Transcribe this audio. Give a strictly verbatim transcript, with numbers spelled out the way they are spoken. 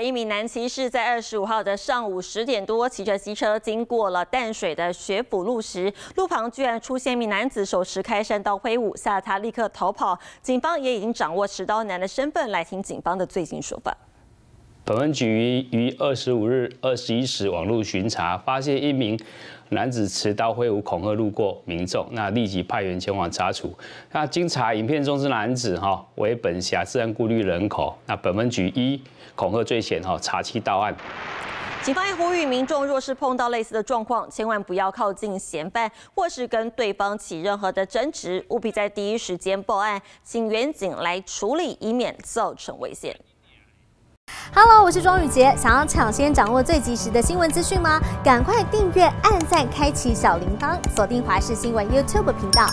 水一名男骑士在二十五号的上午十点多，骑着机车经过了淡水的学府路时，路旁居然出现一名男子手持开山刀挥舞，吓得他立刻逃跑。警方也已经掌握持刀男的身份，来听警方的最新说法。 本分局于二十五日二十一时网络巡查，发现一名男子持刀挥舞恐吓路过民众，那立即派员前往查处。那经查，影片中之男子哈为本辖治安顾虑人口，那本分局依恐吓罪嫌哈查缉到案。 警方也呼吁民众，若是碰到类似的状况，千万不要靠近嫌犯，或是跟对方起任何的争执，务必在第一时间报案，请员警来处理，以免造成危险。 Hello， 我是庄宇杰。想要抢先掌握最及时的新闻资讯吗？赶快订阅、按赞、开启小铃铛，锁定华视新闻 YouTube 频道。